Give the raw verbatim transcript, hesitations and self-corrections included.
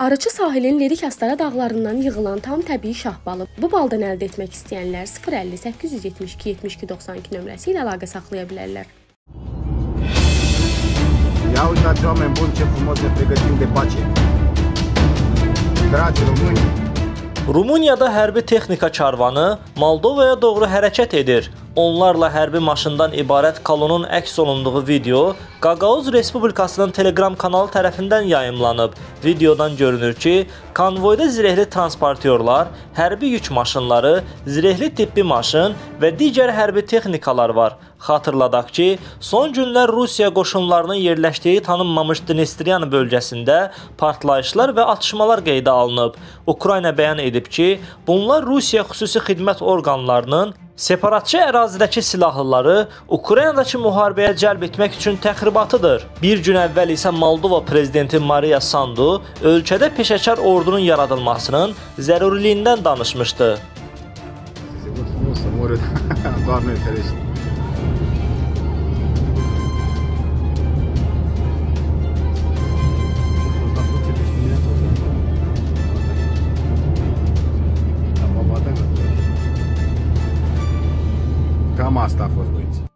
Arıçı sahilin Lerik Astara dağlarından yığılan tam təbii şah balı. Bu baldan əldə etmək istəyənlər sıfır əlli səkkiz yüz yetmiş iki yetmiş iki doxsan iki nömrəsi ilə əlaqə saxlaya bilərlər. Ia uitați oameni buni ce frumos ne pregătim de pace. Dragi români. Rumuniyada hərbi texnika karvanı Moldovaya doğru hərəkət edir. Onlarla hərbi maşından ibarət kolonun əks olunduğu video Qaqauz Respublikasının Telegram kanalı tərəfindən yayımlanıb. Videodan görünür ki, konvoyda zirehli transportyorlar, hərbi yük maşınları, zirehli tibbi maşın və digər hərbi texnikalar var. Xatırladaq ki, son günlər Rusiya qoşunlarının yerləşdiyi tanınmamış Dnestriyanı bölgəsində partlayışlar və atışmalar qeydə alınıb. Ukrayna bəyan edib ki, bunlar Rusiya xüsusi xidmət orqanlarının separatçı ərazidəki silahlıları Ukraynadakı müharibəyə cəlb etmək üçün təxribatıdır. Bir gün əvvəl isə Moldova prezidenti Maria Sandu ölkədə peşəkar ordunun yaradılmasının zəruriliyindən danışmışdı. Cam asta a fost, băieți.